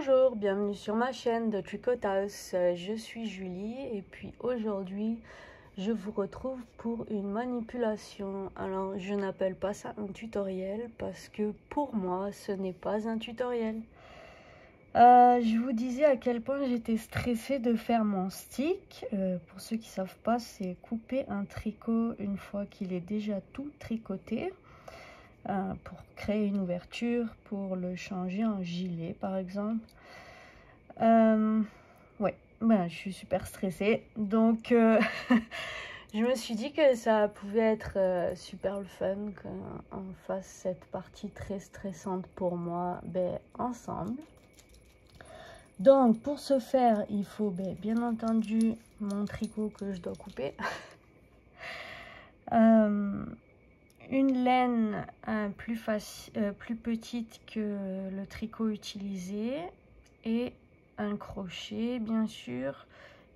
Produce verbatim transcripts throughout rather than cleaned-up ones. Bonjour, bienvenue sur ma chaîne The Tricot House, je suis Julie et puis aujourd'hui je vous retrouve pour une manipulation. Alors je n'appelle pas ça un tutoriel parce que pour moi ce n'est pas un tutoriel. Euh, je vous disais à quel point j'étais stressée de faire mon steek. Euh, pour ceux qui ne savent pas, c'est couper un tricot une fois qu'il est déjà tout tricoté. Euh, pour créer une ouverture, pour le changer en gilet par exemple. Euh, ouais, ben, je suis super stressée. Donc, euh, je me suis dit que ça pouvait être euh, super le fun qu'on fasse cette partie très stressante pour moi ben, ensemble. Donc, pour ce faire, il faut ben, bien entendu mon tricot que je dois couper. euh, Une laine hein, plus, faci euh, plus petite que le tricot utilisé et un crochet bien sûr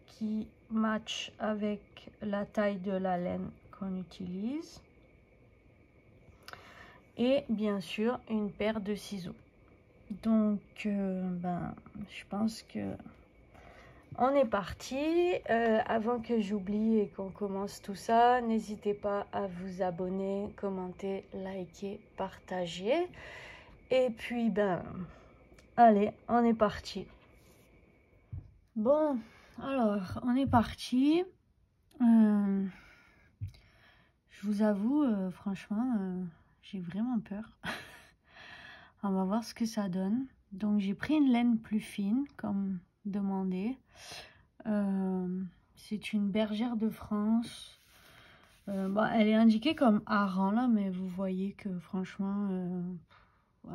qui match avec la taille de la laine qu'on utilise et bien sûr une paire de ciseaux. Donc euh, ben, je pense que on est parti. Euh, avant que j'oublie et qu'on commence tout ça, n'hésitez pas à vous abonner, commenter, liker, partager. Et puis, ben, allez, on est parti. Bon, alors, on est parti. Euh, je vous avoue, euh, franchement, euh, j'ai vraiment peur. On va voir ce que ça donne. Donc, j'ai pris une laine plus fine, comme demandé. Euh, c'est une bergère de France. Euh, bah, elle est indiquée comme aran là, mais vous voyez que franchement euh,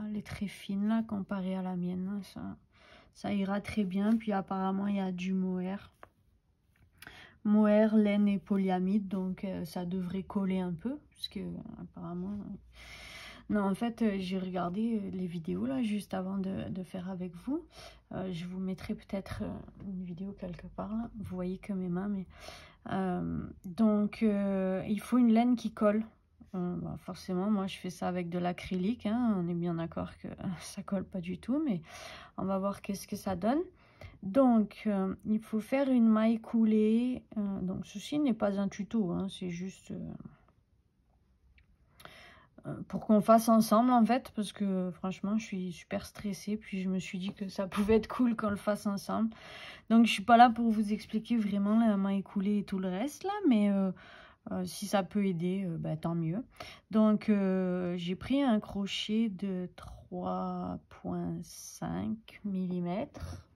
elle est très fine là comparée à la mienne là, ça, ça ira très bien. Puis apparemment il y a du mohair mohair laine et polyamide, donc euh, ça devrait coller un peu parce que apparemment euh... non, en fait, euh, j'ai regardé euh, les vidéos là juste avant de, de faire avec vous. Euh, je vous mettrai peut-être euh, une vidéo quelque part là. Vous voyez que mes mains, mais euh, donc euh, il faut une laine qui colle. Euh, bah, forcément, moi je fais ça avec de l'acrylique. Hein, on est bien d'accord que ça colle pas du tout, mais on va voir qu'est-ce que ça donne. Donc, euh, il faut faire une maille coulée. Euh, donc, ceci n'est pas un tuto, hein, c'est juste. Euh, pour qu'on fasse ensemble en fait, parce que franchement je suis super stressée, puis je me suis dit que ça pouvait être cool qu'on le fasse ensemble. Donc je suis pas là pour vous expliquer vraiment la maille coulée et tout le reste là, mais euh, euh, si ça peut aider, euh, bah, tant mieux. Donc euh, j'ai pris un crochet de trois virgule cinq millimètres,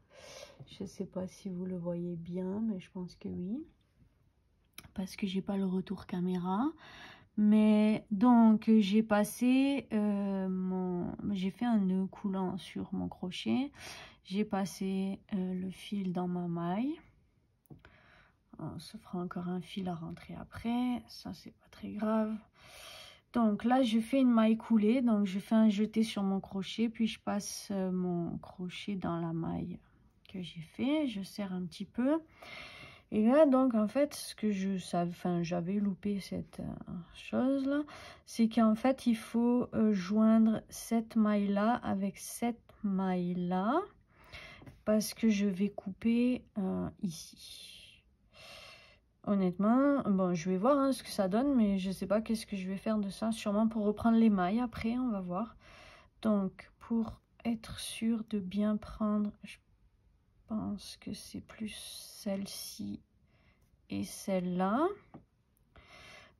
je sais pas si vous le voyez bien, mais je pense que oui, parce que j'ai pas le retour caméra. Mais donc j'ai passé euh, mon j'ai fait un nœud coulant sur mon crochet, j'ai passé euh, le fil dans ma maille. On se fera encore un fil à rentrer après, ça c'est pas très grave. Donc là je fais une maille coulée, donc je fais un jeté sur mon crochet, puis je passe euh, mon crochet dans la maille que j'ai fait, je serre un petit peu. Et là, donc, en fait, ce que je savais, enfin, j'avais loupé cette euh, chose-là, c'est qu'en fait, il faut euh, joindre cette maille-là avec cette maille-là, parce que je vais couper euh, ici. Honnêtement, bon, je vais voir hein, ce que ça donne, mais je sais pas qu'est-ce que je vais faire de ça, sûrement pour reprendre les mailles après, on va voir. Donc, pour être sûr de bien prendre... Je Je pense que c'est plus celle-ci et celle-là.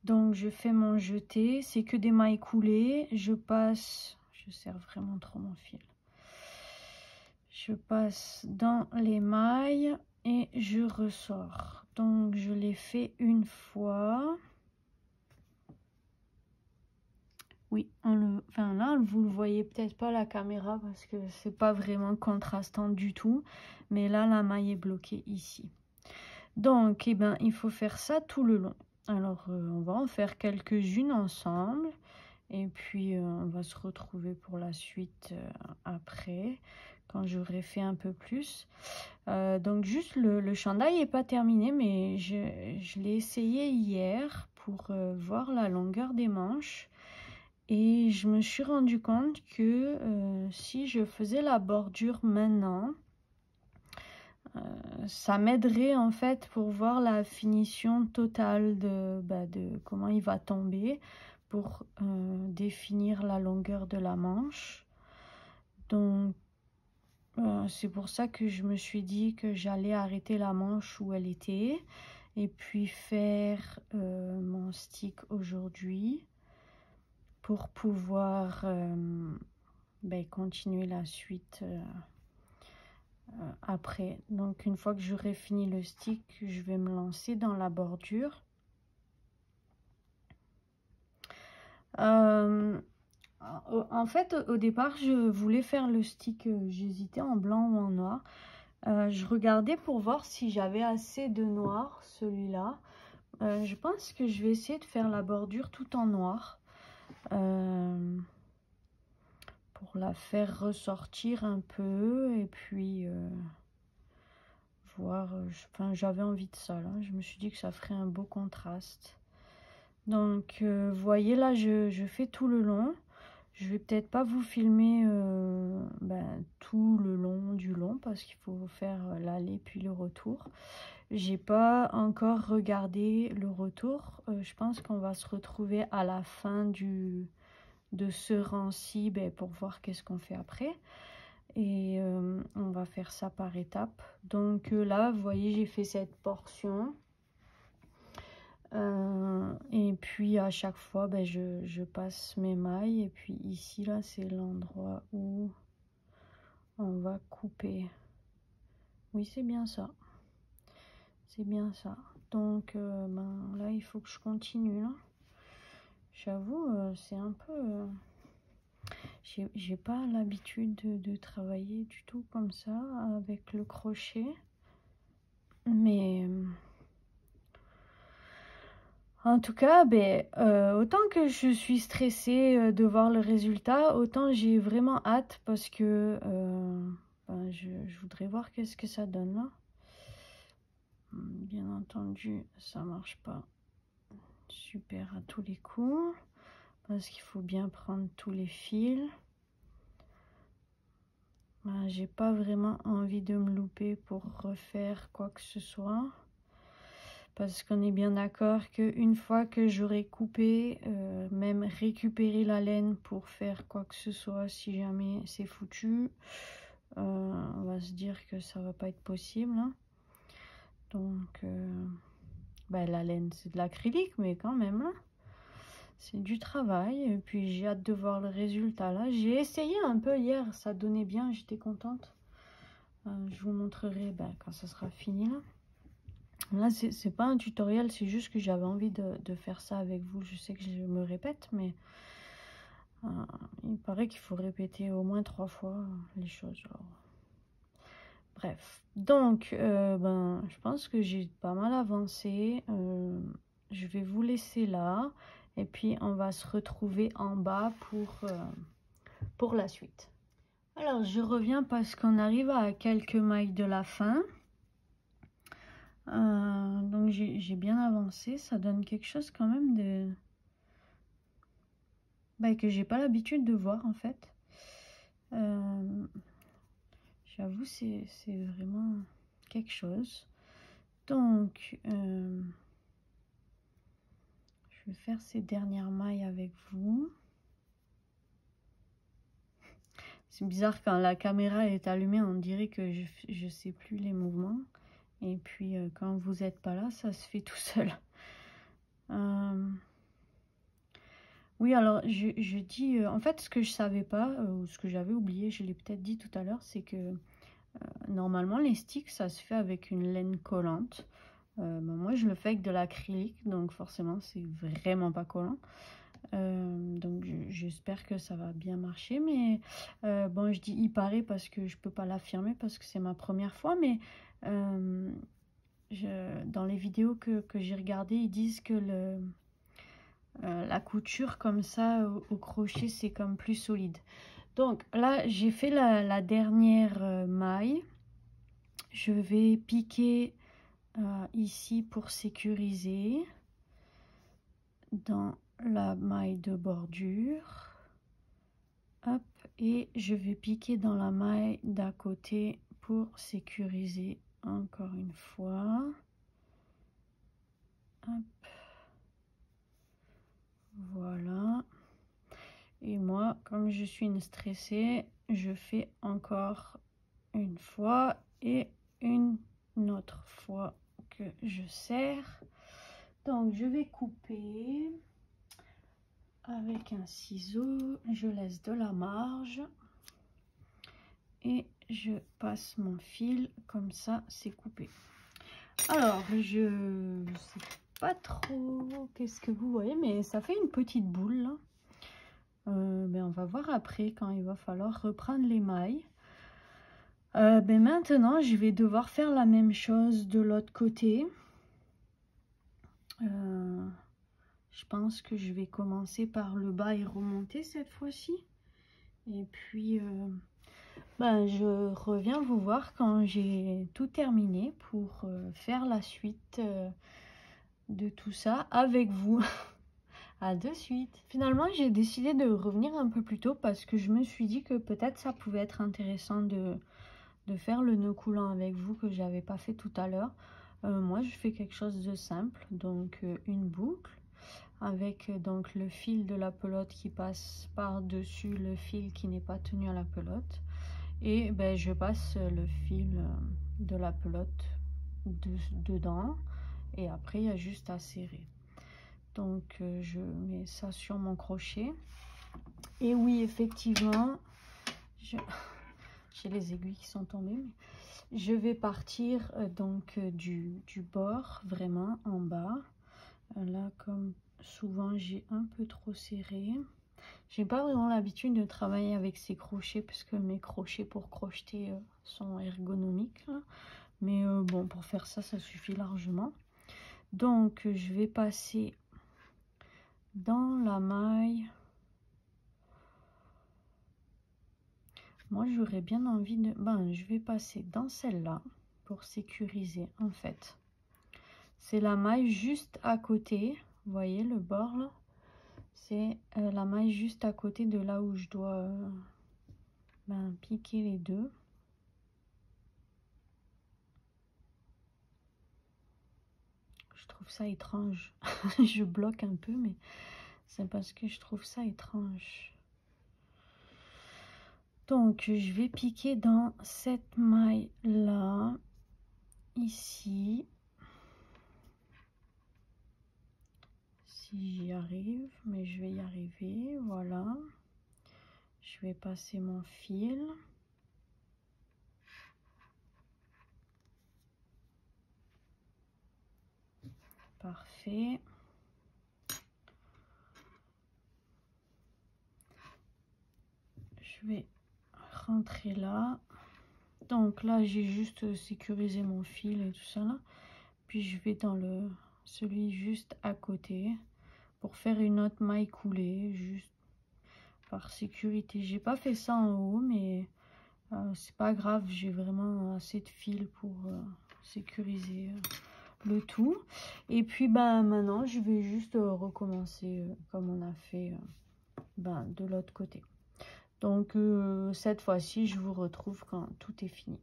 Donc je fais mon jeté, c'est que des mailles coulées. Je passe, je serre vraiment trop mon fil. Je passe dans les mailles et je ressors. Donc je l'ai fait une fois. Oui, on le, enfin là, vous le voyez peut-être pas à la caméra parce que c'est pas vraiment contrastant du tout. Mais là, la maille est bloquée ici. Donc, eh ben, il faut faire ça tout le long. Alors, euh, on va en faire quelques-unes ensemble. Et puis, euh, on va se retrouver pour la suite euh, après, quand j'aurai fait un peu plus. Euh, donc, juste, le, le chandail n'est pas terminé, mais je, je l'ai essayé hier pour euh, voir la longueur des manches. Et je me suis rendu compte que euh, si je faisais la bordure maintenant, euh, ça m'aiderait en fait pour voir la finition totale de, bah, de comment il va tomber, pour euh, définir la longueur de la manche. Donc euh, c'est pour ça que je me suis dit que j'allais arrêter la manche où elle était et puis faire euh, mon steek aujourd'hui, pour pouvoir euh, ben, continuer la suite euh, euh, après. Donc une fois que j'aurai fini le steek, je vais me lancer dans la bordure. Euh, en fait, au départ, je voulais faire le steek, j'hésitais en blanc ou en noir. Euh, je regardais pour voir si j'avais assez de noir, celui-là. Euh, je pense que je vais essayer de faire la bordure tout en noir. Euh, pour la faire ressortir un peu et puis euh, voir, enfin j'avais envie de ça là, je me suis dit que ça ferait un beau contraste. Donc euh, voyez là, je, je fais tout le long. Je vais peut-être pas vous filmer euh, ben, tout le long du long parce qu'il faut faire l'aller puis le retour. J'ai pas encore regardé le retour. Euh, je pense qu'on va se retrouver à la fin du, de ce rang-ci ben, pour voir qu'est-ce qu'on fait après. Et euh, on va faire ça par étapes. Donc euh, là, vous voyez, j'ai fait cette portion. Euh, et puis à chaque fois, ben, je, je passe mes mailles. Et puis ici, là, c'est l'endroit où on va couper. Oui, c'est bien ça. C'est bien ça. Donc euh, ben, là, il faut que je continue. J'avoue, euh, c'est un peu... Euh, j'ai pas l'habitude de, de travailler du tout comme ça, avec le crochet. Mais... Euh, en tout cas, ben, euh, autant que je suis stressée de voir le résultat, autant j'ai vraiment hâte parce que euh, ben, je, je voudrais voir qu'est-ce que ça donne là. Bien entendu, ça marche pas super à tous les coups parce qu'il faut bien prendre tous les fils. Ben, j'ai pas vraiment envie de me louper pour refaire quoi que ce soit, parce qu'on est bien d'accord qu'une fois que j'aurai coupé, euh, même récupérer la laine pour faire quoi que ce soit, si jamais c'est foutu, euh, on va se dire que ça va pas être possible, hein. Donc, euh, ben, la laine, c'est de l'acrylique, mais quand même, hein, c'est du travail. Et puis, j'ai hâte de voir le résultat, là. J'ai essayé un peu hier, ça donnait bien, j'étais contente. Euh, je vous montrerai ben, quand ça sera fini, là. Là, c'est pas un tutoriel, c'est juste que j'avais envie de, de faire ça avec vous. Je sais que je me répète, mais euh, il paraît qu'il faut répéter au moins trois fois les choses, genre. Bref, donc euh, ben, je pense que j'ai pas mal avancé, euh, je vais vous laisser là et puis on va se retrouver en bas pour, euh, pour la suite. Alors je reviens parce qu'on arrive à quelques mailles de la fin, euh, donc j'ai bien avancé, ça donne quelque chose quand même de bah, que j'ai pas l'habitude de voir en fait. Euh... J'avoue, c'est vraiment quelque chose. Donc, euh, je vais faire ces dernières mailles avec vous. C'est bizarre, quand la caméra est allumée, on dirait que je, je sais plus les mouvements. Et puis, euh, quand vous n'êtes pas là, ça se fait tout seul. Euh, Oui, alors je, je dis, euh, en fait, ce que je savais pas, ou euh, ce que j'avais oublié, je l'ai peut-être dit tout à l'heure, c'est que euh, normalement les sticks, ça se fait avec une laine collante. Euh, ben, moi, je le fais avec de l'acrylique, donc forcément, c'est vraiment pas collant. Euh, donc, j'espère que ça va bien marcher, mais euh, bon, je dis il paraît parce que je peux pas l'affirmer parce que c'est ma première fois, mais euh, je, dans les vidéos que, que j'ai regardées, ils disent que le Euh, la couture comme ça au, au crochet, c'est comme plus solide. Donc là, j'ai fait la, la dernière euh, maille. Je vais piquer euh, ici pour sécuriser dans la maille de bordure. Hop, et je vais piquer dans la maille d'à côté pour sécuriser encore une fois. Hop. Voilà. Et moi, comme je suis une stressée, je fais encore une fois et une autre fois que je serre. Donc, je vais couper avec un ciseau. Je laisse de la marge et je passe mon fil. Comme ça, c'est coupé. Alors, je sais pas trop qu'est-ce que vous voyez, mais ça fait une petite boule, là. Euh, ben on va voir après quand il va falloir reprendre les mailles. Euh, ben maintenant je vais devoir faire la même chose de l'autre côté. Euh, je pense que je vais commencer par le bas et remonter cette fois-ci. Et puis euh, ben je reviens vous voir quand j'ai tout terminé pour euh, faire la suite euh, de tout ça avec vous. À de suite. Finalement, j'ai décidé de revenir un peu plus tôt parce que je me suis dit que peut-être ça pouvait être intéressant de, de faire le nœud coulant avec vous que j'avais pas fait tout à l'heure. Euh, moi, je fais quelque chose de simple, donc euh, une boucle avec euh, donc le fil de la pelote qui passe par-dessus le fil qui n'est pas tenu à la pelote. Et ben, je passe le fil euh, de la pelote de, dedans et après, il y a juste à serrer. Donc euh, je mets ça sur mon crochet. Et oui, effectivement, j'ai je... les aiguilles qui sont tombées. Mais je vais partir euh, donc euh, du, du bord, vraiment en bas. Euh, là, comme souvent, j'ai un peu trop serré. J'ai pas vraiment l'habitude de travailler avec ces crochets parce que mes crochets pour crocheter euh, sont ergonomiques. Là. Mais euh, bon, pour faire ça, ça suffit largement. Donc euh, je vais passer dans la maille. Moi j'aurais bien envie de, ben je vais passer dans celle-là pour sécuriser en fait. C'est la maille juste à côté, vous voyez le bord là, c'est euh, la maille juste à côté de là où je dois euh, ben, piquer les deux. Je trouve ça étrange. Je bloque un peu, mais c'est parce que je trouve ça étrange. Donc, je vais piquer dans cette maille-là, ici. Si j'y arrive, mais je vais y arriver, voilà. Je vais passer mon fil. Parfait. Je vais rentrer là. Donc là, j'ai juste sécurisé mon fil et tout ça là. Puis je vais dans le celui juste à côté pour faire une autre maille coulée, juste par sécurité. J'ai pas fait ça en haut, mais euh, c'est pas grave. J'ai vraiment assez de fil pour euh, sécuriser. Euh. le tout. Et puis ben maintenant je vais juste euh, recommencer euh, comme on a fait euh, ben, de l'autre côté. Donc euh, cette fois-ci je vous retrouve quand tout est fini.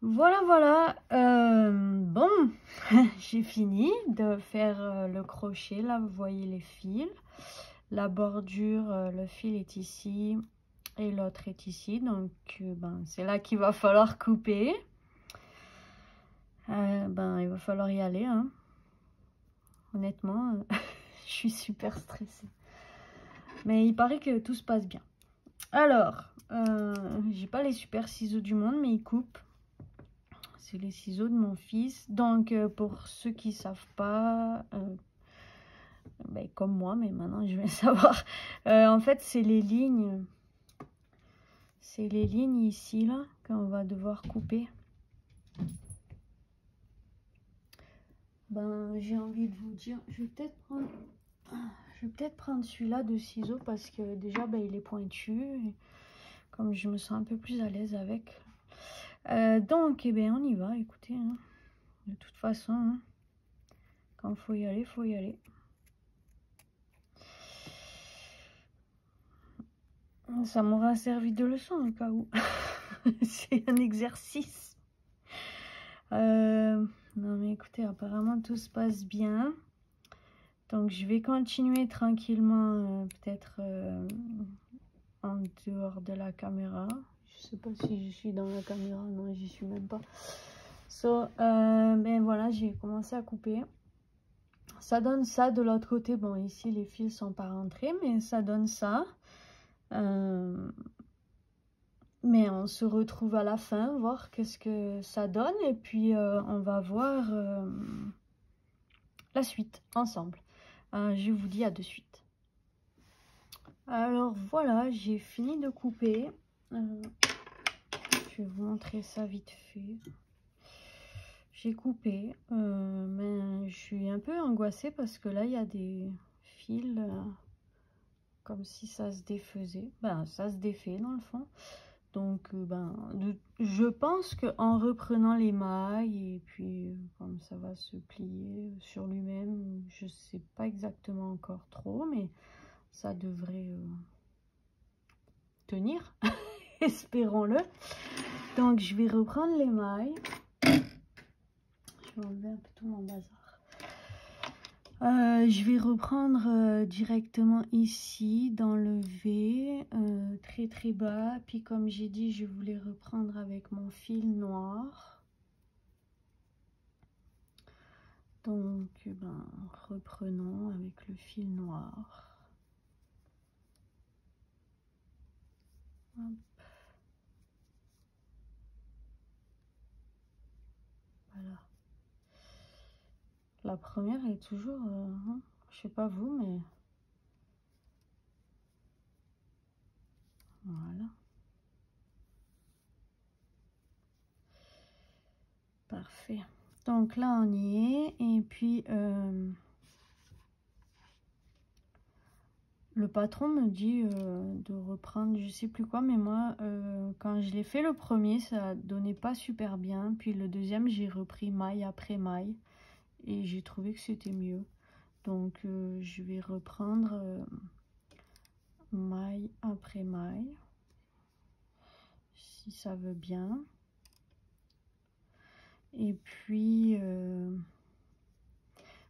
Voilà voilà. Euh, bon j'ai fini de faire euh, le crochet. Là vous voyez les fils, la bordure, euh, le fil est ici et l'autre est ici. Donc euh, ben, c'est là qu'il va falloir couper. Euh, ben il va falloir y aller hein. Honnêtement euh, je suis super stressée, mais il paraît que tout se passe bien. Alors euh, j'ai pas les super ciseaux du monde, mais ils coupent, c'est les ciseaux de mon fils. Donc euh, pour ceux qui savent pas, euh, ben, comme moi, mais maintenant je vais savoir, euh, en fait c'est les lignes c'est les lignes ici là qu'on va devoir couper. Ben, j'ai envie de vous dire, je vais peut-être prendre, je vais peut-être prendre celui-là de ciseaux parce que déjà, ben, il est pointu. Et comme je me sens un peu plus à l'aise avec. Euh, donc, eh ben, on y va, écoutez. Hein. De toute façon, hein, quand il faut y aller, il faut y aller. Ça m'aura servi de leçon au cas où. C'est un exercice. Euh, non mais écoutez, apparemment tout se passe bien. Donc je vais continuer tranquillement, euh, peut-être euh, en dehors de la caméra. Je sais pas si je suis dans la caméra, non, j'y suis même pas. So, euh, ben voilà, j'ai commencé à couper. Ça donne ça de l'autre côté. Bon, ici les fils sont pas rentrés, mais ça donne ça. Euh, mais on se retrouve à la fin, voir qu'est-ce que ça donne, et puis euh, on va voir euh, la suite ensemble. Euh, je vous dis à de suite. Alors voilà, j'ai fini de couper. Euh, je vais vous montrer ça vite fait. J'ai coupé, euh, mais je suis un peu angoissée parce que là il y a des fils euh, comme si ça se défaisait. Ben ça se défait dans le fond. Donc ben de, je pense que en reprenant les mailles et puis euh, comme ça va se plier sur lui-même, je sais pas exactement encore trop, mais ça devrait euh, tenir. Espérons-le. Donc je vais reprendre les mailles. Je vais enlever un peu tout mon bazar. Euh, je vais reprendre euh, directement ici dans le V, euh, très très bas. Puis comme j'ai dit, je voulais reprendre avec mon fil noir. Donc ben, reprenons avec le fil noir. Hop. Voilà. La première est toujours, euh, hein, je sais pas vous, mais voilà. Parfait. Donc là on y est, et puis euh, le patron me dit euh, de reprendre je sais plus quoi, mais moi euh, quand je l'ai fait le premier ça donnait pas super bien, puis le deuxième j'ai repris maille après maille. Et j'ai trouvé que c'était mieux. Donc euh, je vais reprendre euh, maille après maille. Si ça veut bien. Et puis euh,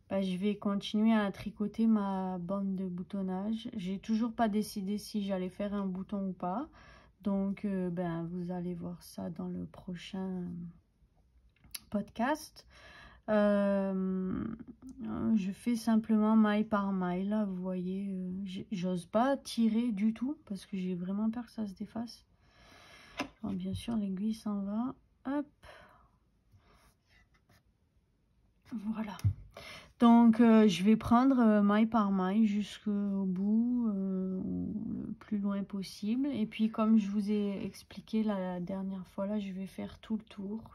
bah, je vais continuer à tricoter ma bande de boutonnage. J'ai toujours pas décidé si j'allais faire un bouton ou pas. Donc euh, ben, vous allez voir ça dans le prochain podcast. Euh, je fais simplement maille par maille, là vous voyez, euh, j'ose pas tirer du tout parce que j'ai vraiment peur que ça se défasse. Alors, bien sûr l'aiguille s'en va, hop, voilà. Donc euh, je vais prendre euh, maille par maille jusqu'au bout, euh, le plus loin possible, et puis comme je vous ai expliqué la, la dernière fois, là je vais faire tout le tour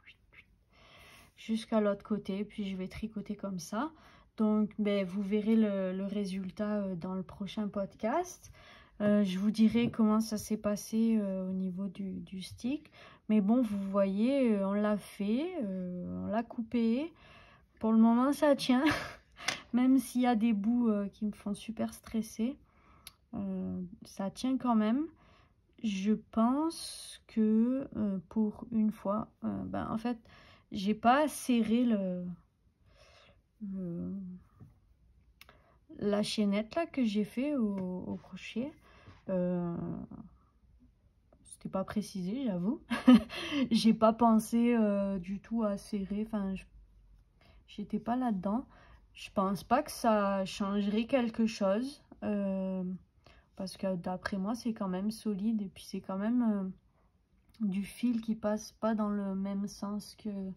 jusqu'à l'autre côté, puis je vais tricoter comme ça. Donc ben, vous verrez le, le résultat dans le prochain podcast. Euh, je vous dirai comment ça s'est passé euh, au niveau du, du steek. Mais bon, vous voyez, on l'a fait, euh, on l'a coupé. Pour le moment, ça tient, même s'il y a des bouts euh, qui me font super stresser. Euh, ça tient quand même. Je pense que euh, pour une fois, euh, ben, en fait... j'ai pas serré le, le la chaînette là que j'ai fait au, au crochet. Euh, c'était pas précisé, j'avoue. J'ai pas pensé euh, du tout à serrer. Enfin, j'étais pas là-dedans. Je pense pas que ça changerait quelque chose. Euh, parce que d'après moi, c'est quand même solide. Et puis c'est quand même... Euh, du fil qui passe pas dans le même sens que,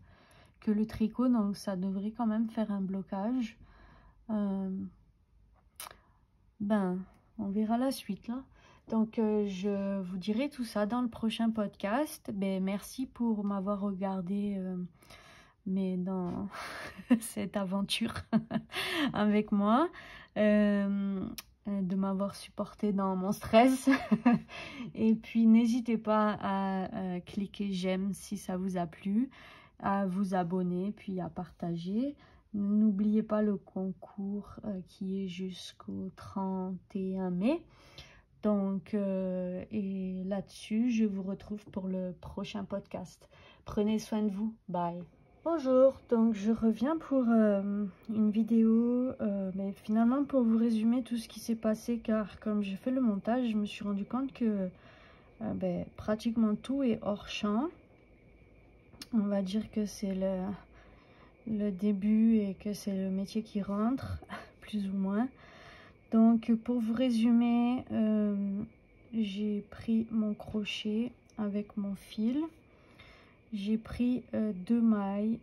que le tricot, donc ça devrait quand même faire un blocage. Euh, ben on verra la suite là. Donc euh, je vous dirai tout ça dans le prochain podcast. Ben, merci pour m'avoir regardé euh, mais dans cette aventure avec moi, euh, de m'avoir supporté dans mon stress. Et puis n'hésitez pas à, à cliquer j'aime si ça vous a plu, à vous abonner, puis à partager. N'oubliez pas le concours euh, qui est jusqu'au trente et un mai. Donc, euh, et là-dessus, je vous retrouve pour le prochain podcast. Prenez soin de vous. Bye. Bonjour, donc je reviens pour euh, une vidéo, euh, mais finalement pour vous résumer tout ce qui s'est passé, car comme j'ai fait le montage, je me suis rendu compte que euh, ben, pratiquement tout est hors champ. On va dire que c'est le, le début et que c'est le métier qui rentre, plus ou moins. Donc pour vous résumer, euh, j'ai pris mon crochet avec mon fil. J'ai pris euh, deux mailles,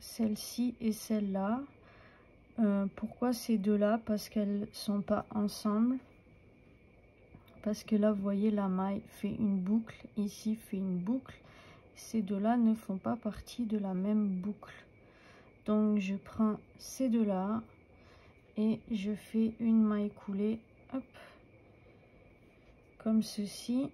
celle-ci et celle-là. Euh, pourquoi ces deux-là? Parce qu'elles ne sont pas ensemble. Parce que là, vous voyez, la maille fait une boucle, ici fait une boucle. Ces deux-là ne font pas partie de la même boucle. Donc, je prends ces deux-là et je fais une maille coulée, hop, comme ceci.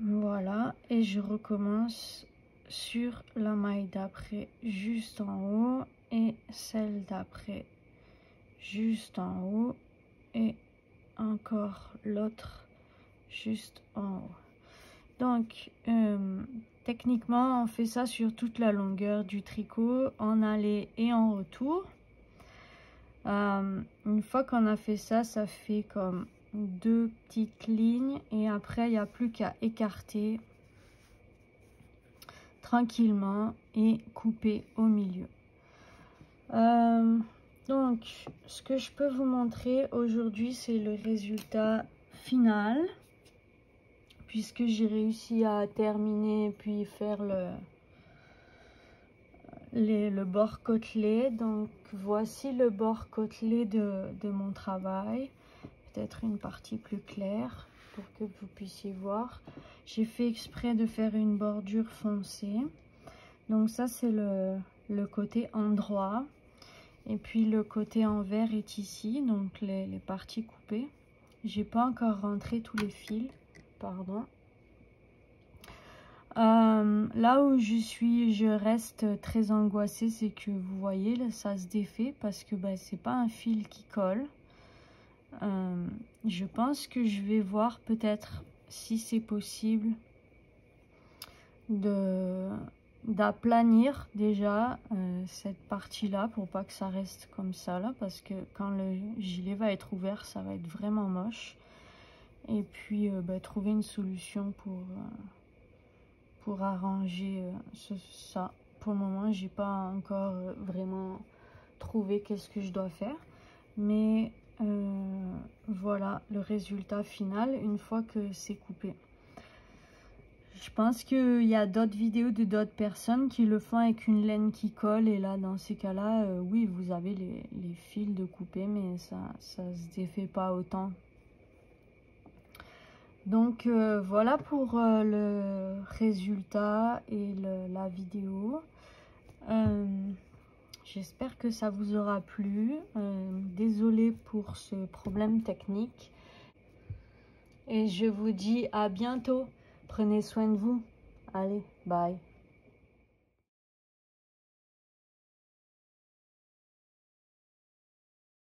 Voilà, et je recommence sur la maille d'après juste en haut et celle d'après juste en haut et encore l'autre juste en haut. Donc euh, techniquement on fait ça sur toute la longueur du tricot, en aller et en retour. Euh, une fois qu'on a fait ça, ça fait comme deux petites lignes et après il n'y a plus qu'à écarter tranquillement et couper au milieu. Euh, donc ce que je peux vous montrer aujourd'hui, c'est le résultat final, puisque j'ai réussi à terminer puis faire le les, le bord côtelé. Donc voici le bord côtelé de, de mon travail, peut-être une partie plus claire pour que vous puissiez voir. J'ai fait exprès de faire une bordure foncée. Donc ça c'est le, le côté endroit. Et puis le côté envers est ici, donc les, les parties coupées. J'ai pas encore rentré tous les fils, pardon. Euh, là où je suis, je reste très angoissée, c'est que vous voyez, là, ça se défait parce que ben, c'est pas un fil qui colle. Euh, je pense que je vais voir peut-être si c'est possible de d'aplanir déjà euh, cette partie-là pour pas que ça reste comme ça là, parce que quand le gilet va être ouvert, ça va être vraiment moche. Et puis euh, bah, trouver une solution pour euh, pour arranger euh, ce, ça. Pour le moment, j'ai pas encore euh, vraiment trouvé qu'est-ce que je dois faire, mais Euh, voilà le résultat final une fois que c'est coupé. Je pense qu'il y a d'autres vidéos de d'autres personnes qui le font avec une laine qui colle, et là dans ces cas là euh, oui, vous avez les, les fils de couper, mais ça ça se défait pas autant. Donc euh, voilà pour euh, le résultat et le, la vidéo. euh, J'espère que ça vous aura plu. Euh, désolée pour ce problème technique. Et je vous dis à bientôt. Prenez soin de vous. Allez, bye.